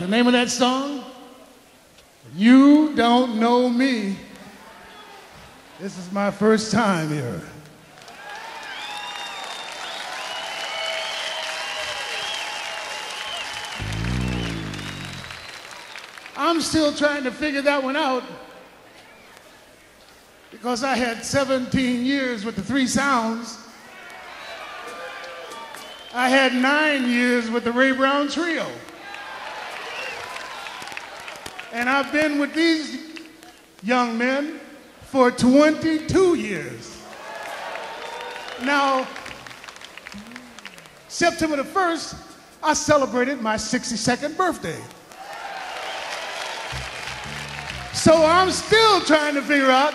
The name of that song, You Don't Know Me. This is my first time here. I'm still trying to figure that one out because I had 17 years with the Three Sounds. I had 9 years with the Ray Brown Trio. And I've been with these young men for 22 years. Now, September the 1st, I celebrated my 62nd birthday. So I'm still trying to figure out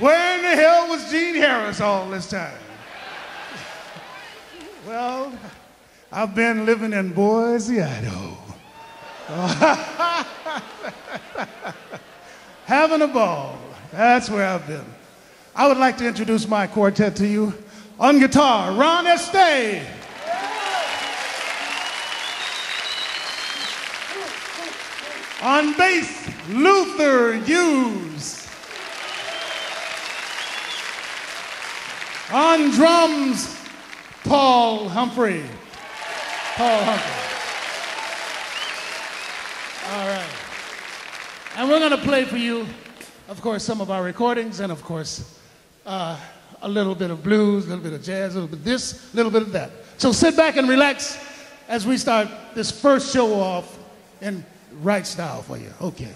where in the hell was Gene Harris all this time? Well, I've been living in Boise, Idaho. Having a ball. That's where I've been. I would like to introduce my quartet to you. On guitar, Ron Eschete. On bass, Luther Hughes. On drums, Paul Humphrey. All right. And we're going to play for you, of course, some of our recordings and, of course, a little bit of blues, a little bit of jazz, a little bit of this, a little bit of that. So sit back and relax as we start this first show off in right style for you. Okay.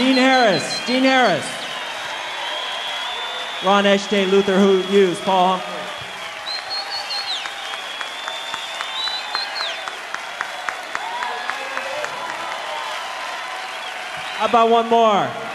Gene Harris, Ron Eschete, Luther Hughes, Paul Humphrey. How about one more?